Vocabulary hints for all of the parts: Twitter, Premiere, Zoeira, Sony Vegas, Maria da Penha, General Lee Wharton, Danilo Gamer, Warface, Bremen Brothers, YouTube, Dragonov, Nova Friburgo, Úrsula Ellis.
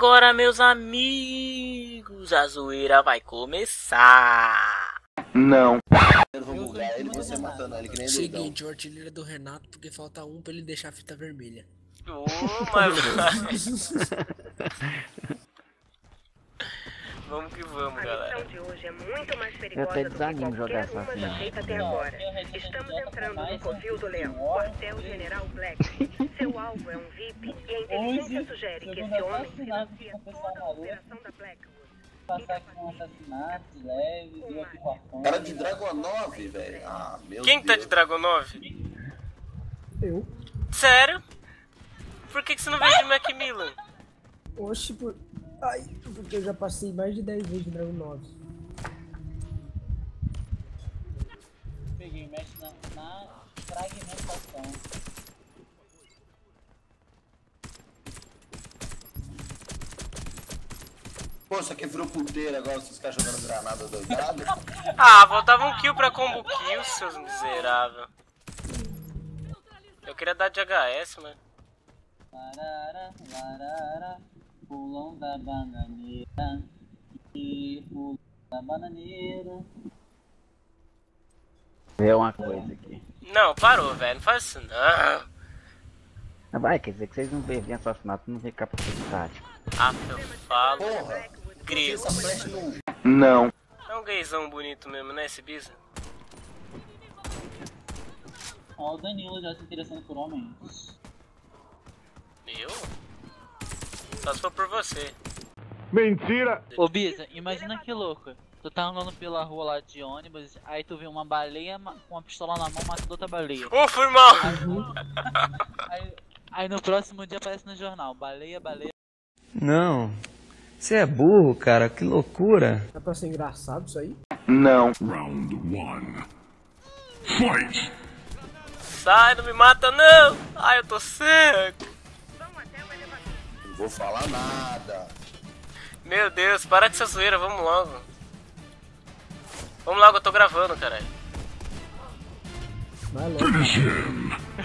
agora, meus amigos, a zoeira vai começar. Não. Seguinte, o artilheiro é do Renato, porque falta um pra ele deixar a fita vermelha. Oh, mas... Vamos que vamos, galera. A missão de hoje é muito mais perigosa do que qualquer uma já feita até agora. Estamos entrando no Covil do Leão, quartel General Black. Seu alvo é um VIP e a inteligência sugere que esse homem financia toda a operação da Blackwood. Passar com um assassinato leve, deu aqui com a ponte. Cara de Dragonov, velho. Ah, meu Deus. Quem tá de Dragonov? Eu. Sério? Por que você não veio de Macmillan? Oxe, por... Ai, porque eu já passei mais de 10 vezes de Dragon 9. Peguei, mexe na fragmentação. Pô, isso aqui virou puteiro agora, vocês ficam jogando granada doidado. Ah, faltava um kill pra combo kill, seus miseráveis. Eu queria dar de HS, mano. Larara, larara. Pulão da bananeira, e pulão da bananeira. É uma coisa aqui. Não, parou, velho, não faz isso não. Vai, quer dizer que vocês não perdem assassinato, não vem capacete tático. Ah, eu falo, grego. Não. É um gaysão bonito mesmo, né, esse bisa? Ó, o Danilo já se interessando por homem. Meu? Só se for por você. Mentira! Ô Bisa, imagina que louco. Tu tá andando pela rua lá de ônibus, aí tu vê uma baleia com uma pistola na mão matando outra baleia. Fui mal! Aí no próximo dia aparece no jornal, baleia, baleia. Não, você é burro, cara, que loucura. Tá pra ser engraçado isso aí? Não. Round 1. Fight! Sai, não me mata não! Ai, eu tô seco! Vou falar nada. Meu Deus, para de ser zoeira, vamos logo. Vamos logo, eu tô gravando, caralho.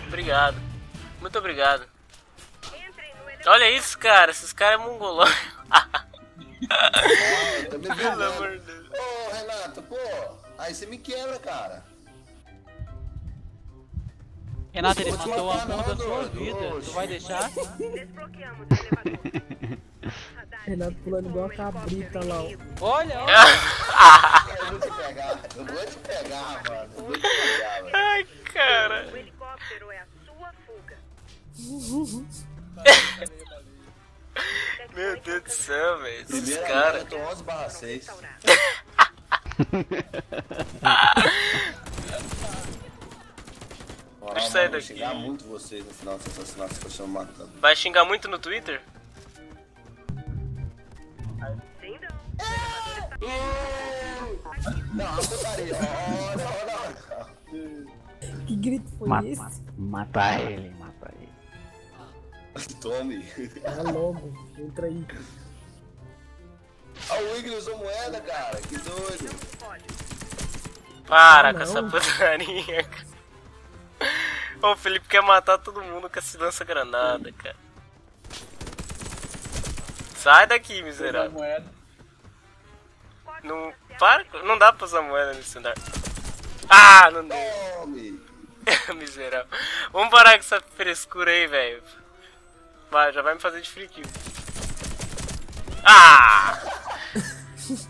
Obrigado. Muito obrigado. Olha isso, cara. Esses caras é mongolão. Pelo amor de Deus. Ô, Renato, pô. Aí você me quebra, cara. Renato, ele matou a mão da sua vida, tu vai deixar? Desbloqueamos o elevador. Renato pulando igual a cabrita lá, ó. Olha, olha! Eu vou te pegar, mano. Eu vou te pegar, mano. Ai, cara. O helicóptero é a sua fuga. Meu Deus do céu, velho. Esses caras. Eu tô 11/6. Deixa eu sair daqui. Vai xingar muito vocês no final desse assassinato que eu chamo matando. Vai xingar muito no Twitter? Sim, não, eu tô parecido. Que grito foi esse? Mata ele, mata ele. Tome. É logo, entra aí. Ah, o Igor usou moeda, cara, que doido. Para com essa putaria, cara. O Felipe quer matar todo mundo com essa lança-granada, cara. Sai daqui, miserável. Não, para, não dá pra usar moeda nesse andar. Ah, não deu. Miserável. Vamos parar com essa frescura aí, velho. Vai, já vai me fazer de free kill. Ah!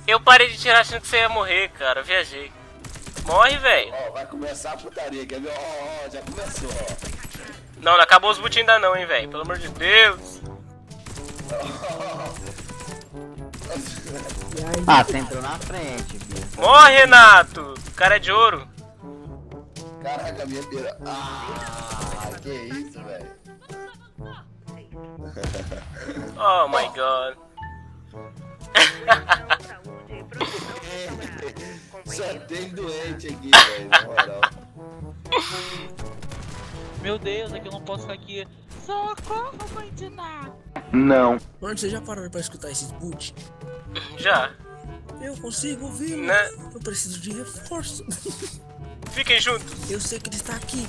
Eu parei de tirar achando que você ia morrer, cara. Eu viajei. Morre, velho. Ó, vai começar a putaria, quer ver? Ó, já começou, ó. Não acabou os boot ainda não, hein, velho. Pelo amor de Deus. Ah, você entrou na frente, filho. Morre, Renato. O cara é de ouro. Caraca, minha beira. Ah, que isso, velho. Oh, my God. Só tem doente aqui, velho, na moral. Meu Deus, é que eu não posso ficar aqui. Socorro, mãe de nada. Não. Mano, você já parou pra escutar esses boot? Já. Eu consigo ouvir, né? Eu preciso de reforço. Fiquem juntos. Eu sei que ele está aqui.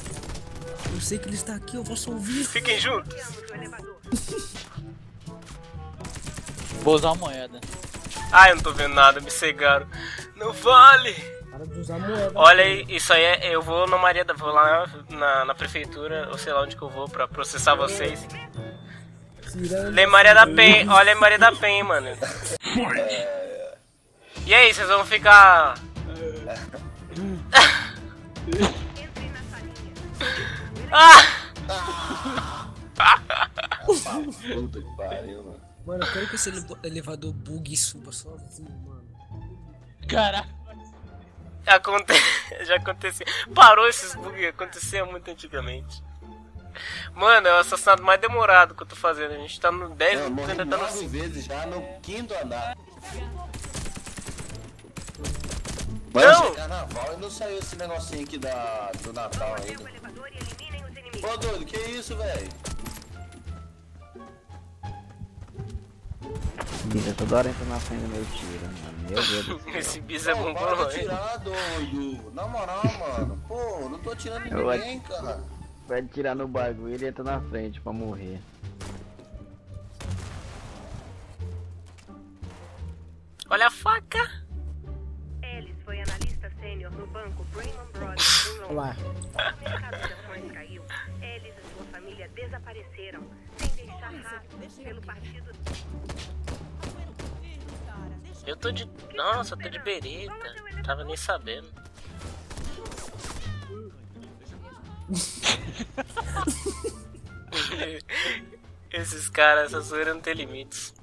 Eu posso ouvir. Fiquem juntos. Vou usar uma moeda. Ai, eu não tô vendo nada, me cegaram. Não vale! Para de usar moeda. Olha, isso aí é. Eu vou na Maria da. Vou lá na prefeitura, ou sei lá onde que eu vou pra processar vocês. Lê Maria da Penha, olha a Maria da Penha, mano. E aí, vocês vão ficar. Ah! Puta que pariu, mano. Mano, eu quero que esse elevador bugue e suba sozinho, mano. Caraca. Já aconteceu. Parou esses bugs, acontecia muito antigamente. Mano, é o assassinato mais demorado que eu tô fazendo. A gente tá no 10, ainda tá no 5 vezes já no 5º andar. Não! Carnaval e não saiu esse negocinho aqui do Natal ainda. Ô doido, que isso, velho? Biza, toda hora entra na frente do meu tiro, mano. Meu Deus do céu. Esse biza é bom pra nós. Eu vou atirar, doido. Na moral, mano. Pô, não tô atirando ninguém, cara. Vai tirar no bagulho, ele entra na frente pra morrer. Olha a faca! Eles foi analista sênior no banco Bremen Brothers em Londres. O mercado de ações caiu. Eles e sua família desapareceram, sem deixar rastros pelo partido. Eu tô de. Nossa, eu tô de bereta. Tava nem sabendo. Esses caras, essa zoeira não tem limites.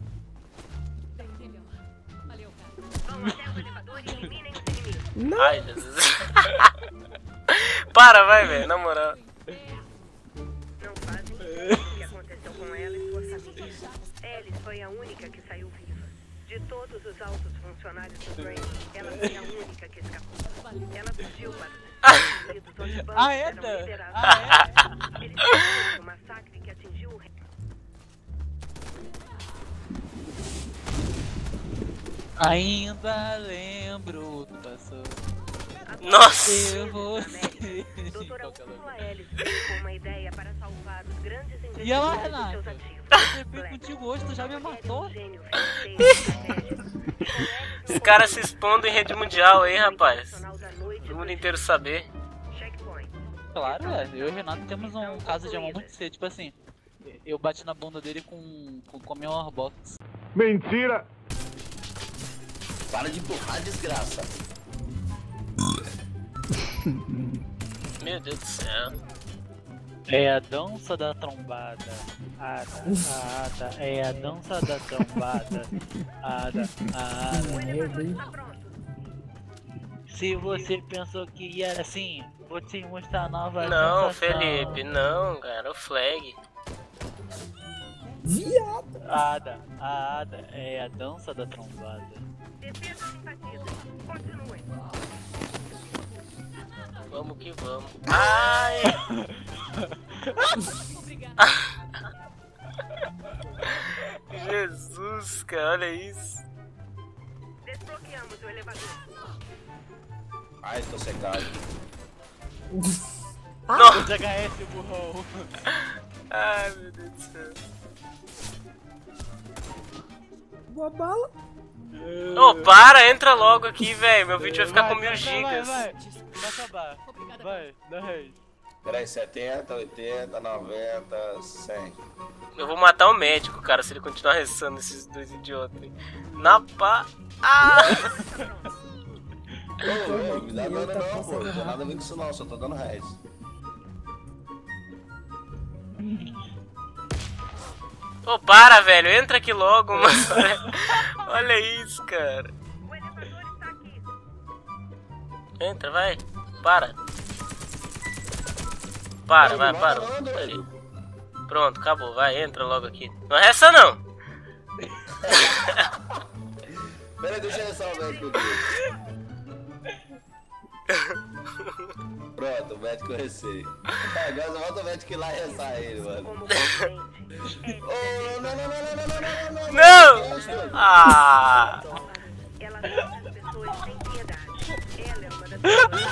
Não. Ai, Jesus. Para, vai, velho, na moral. Não fazem ideia do que aconteceu com ela e sua família. Ela foi a única que saiu viva. De todos os altos funcionários do Brain, ela foi a única que escapou. Ela fugiu para. Ah, é? Eles fizeram um massacre que atingiu o rei. Ainda lembro o que passou. Nossa! Doutora Úrsula Ellis com uma ideia para salvar os grandes investidores. E ela, Renato? Eu fui contigo hoje, tu já me matou? Os caras se expondo em rede mundial aí, rapaz. O mundo inteiro saber. Claro, eu e o Renato temos um caso de amor muito cedo, tipo assim. Eu bati na bunda dele com meu airbox. Mentira! Para de empurrar, desgraça! Meu Deus do céu. É a dança da trombada. Ada, ada, é a dança da trombada. Ada, ada. Se você pensou que era assim, vou te mostrar nova. Não, sensação. Felipe, não, cara, o flag. Viado! A Ada é a dança da trombada. Defesa invadida, continue. Vamos que vamos. Ai! Obrigada. Jesus, cara, olha isso. Desbloqueamos o elevador. Ai, tô secado. Nossa, ZHS, burrão. Ai, meu Deus do céu. Boa bala. Ô, para, entra logo aqui, velho. Meu vídeo vai ficar com 1000 gigas. Vai acabar. Vai, dá rei. Peraí, 70, 80, 90, 100. Eu vou matar o médico, cara, se ele continuar ressando esses dois idiotas. Na pá. Ah! Ô, me dá nada não, pô, não tem nada a ver com isso não, só tô dando res. Ô, para, velho, entra aqui logo, mano. Olha isso, cara. O elevador está aqui. Entra, vai. Para. Para, vai, para. Pronto, acabou, vai, entra logo aqui. Não é essa não. Peraí, deixa eu ressalvar aqui o vídeo. Pronto, o médico receio. Agora volta o médico lá e rezar ele, mano. Oh, não, não, não, não, não, não! Não! Ah! Ela mata as pessoas sem piedade. Ela é uma das pessoas.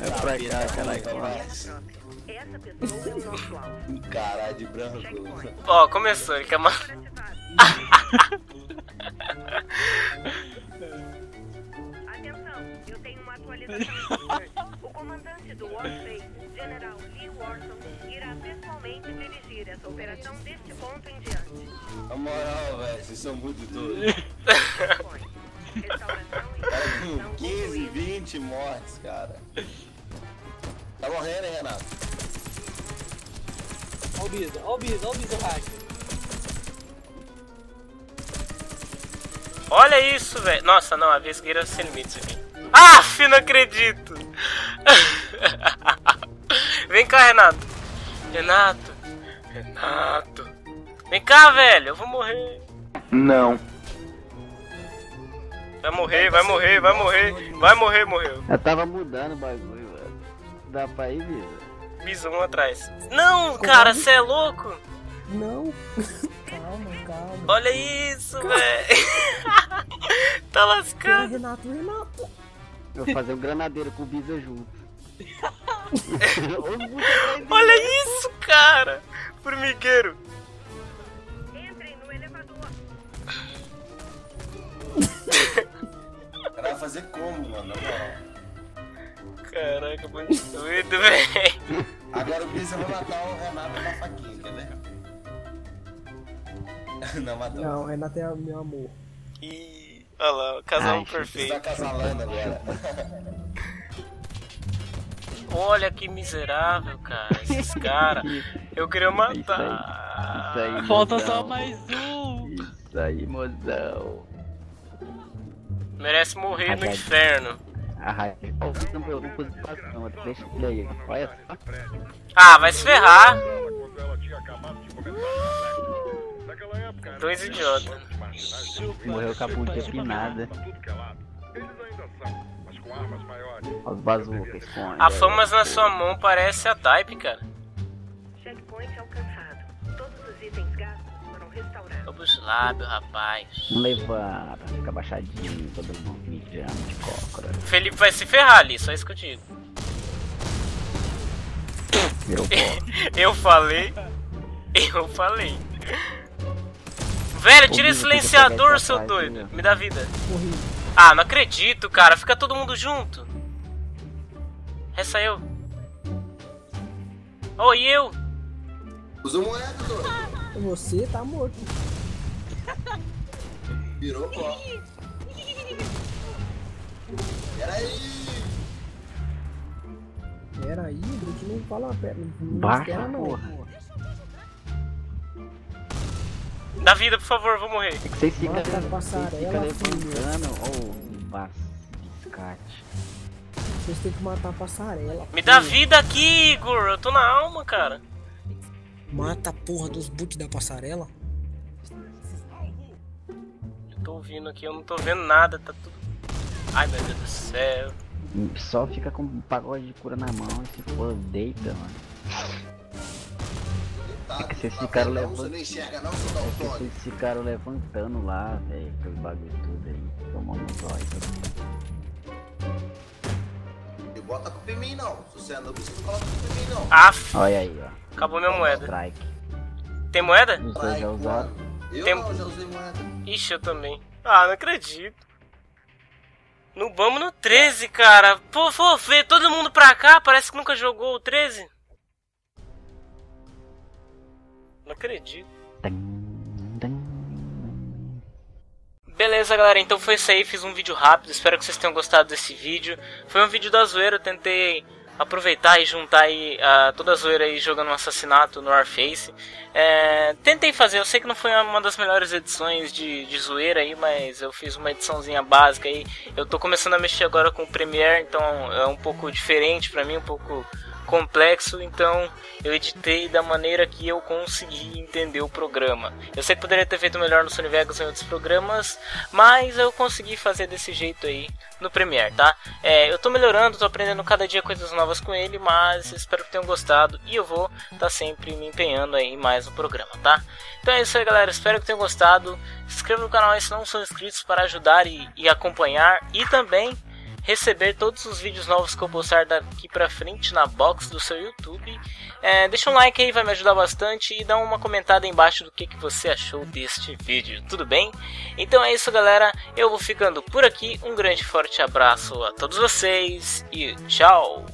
É pra cá, caralho. É Essa pessoa é o nosso alvo. Caralho de branco. Ó, começou, ele quer matar. Atenção, eu tenho uma atualização. O comandante do Warface, General Lee Wharton, irá pessoalmente dirigir essa operação deste ponto em diante. Na moral, velho, vocês são muito doidos. 15, 20 mortes, cara. Tá morrendo, hein, Renato? Ó o Biza, ó o Biza, ó o Biza hacker. Olha isso, velho. Nossa, não, a vesgueira sem limites aqui. Ah, fi, não acredito. Vem cá, Renato. Renato. Renato. Vem cá, velho. Eu vou morrer. Não. Vai morrer, vai morrer, vai morrer. Vai morrer, morreu. Eu tava mudando o bagulho, velho. Dá pra ir, Biza? Biza, um atrás. Não, cara, você é louco? Não. Calma, calma. Olha isso, velho. Tá lascado. Renato, Renato. Eu vou fazer um granadeiro com o Biza junto. Olha isso, cara. Formigueiro. Entrem no elevador. Vai fazer como, mano? Caraca, muito doido, velho. Agora o Biza vai matar o Renato com a faquinha, quer ver? Não matou. Não, Renato é meu amor. Ih, olha lá, o casal perfeito. Tá casalando agora. Olha que miserável, cara. Esses caras. Eu queria matar. Isso aí, falta mozão. Só mais um. Isso aí, mozão. Merece morrer no inferno. Ah, vai se ferrar. Dois idiotas. Morreu com a pontinha pinada. As bazucas. A famas na sua mão parece a Type, cara. Checkpoint alcançado. Todos os itens gastos. Vamos lá, meu rapaz. Levanta, fica abaixadinho, todo mundo mijando de cócora. Felipe vai se ferrar ali, só isso que eu digo. Eu falei. Eu falei. Velho, tira o silenciador, seu doido. Me dá vida. Ah, não acredito, cara. Fica todo mundo junto. Essa eu. Oh, e eu? Usa moeda, doido. Você tá morto. Virou pó. Peraí. Peraí, Bruto, não fala a perna. Baixa, porra. Dá vida, por favor, vou morrer. É que vocês ficam levantando ou biscate. Vocês têm que matar a passarela. Me dá vida aqui, Igor. Eu tô na alma, cara. Mata a porra dos boot da passarela. Eu tô ouvindo aqui, eu não tô vendo nada, tá tudo... Ai, meu Deus do céu. Só fica com um pagode de cura na mão e se for deita, mano. É que vocês ficaram levantando... Vocês ficaram levantando lá, velho, aquele bagulho tudo aí. Tomando dói. E bota a culpa em mim, não. Se você andou, você não coloca a culpa em mim, não. Aff. Olha aí, ó. Acabou minha moeda. Strike. Tem moeda? Você já usaram? Eu já usei moeda. Ixi, eu também. Ah, não acredito. No vamos no 13, cara. Pô, veio todo mundo pra cá. Parece que nunca jogou o 13. Não acredito. Beleza, galera. Então foi isso aí. Fiz um vídeo rápido. Espero que vocês tenham gostado desse vídeo. Foi um vídeo da zoeira. Eu tentei... aproveitar e juntar aí toda a zoeira aí jogando um assassinato no Warface. Tentei fazer, eu sei que não foi uma das melhores edições de zoeira aí, mas eu fiz uma ediçãozinha básica aí. Eu tô começando a mexer agora com o Premiere, então é um pouco diferente pra mim, um pouco complexo, então eu editei da maneira que eu consegui entender o programa. Eu sei que poderia ter feito melhor no Sony Vegas ou em outros programas, mas eu consegui fazer desse jeito aí no Premiere, tá? Eu tô melhorando, tô aprendendo cada dia coisas novas com ele, mas espero que tenham gostado e eu vou tá sempre me empenhando aí mais no programa, tá? Então é isso aí, galera, espero que tenham gostado. Se inscreva no canal aí se não são inscritos para ajudar e acompanhar e também receber todos os vídeos novos que eu postar daqui pra frente na box do seu YouTube. Deixa um like aí, vai me ajudar bastante, e dá uma comentada aí embaixo do que você achou deste vídeo, tudo bem? Então é isso, galera, eu vou ficando por aqui, um grande forte abraço a todos vocês e tchau!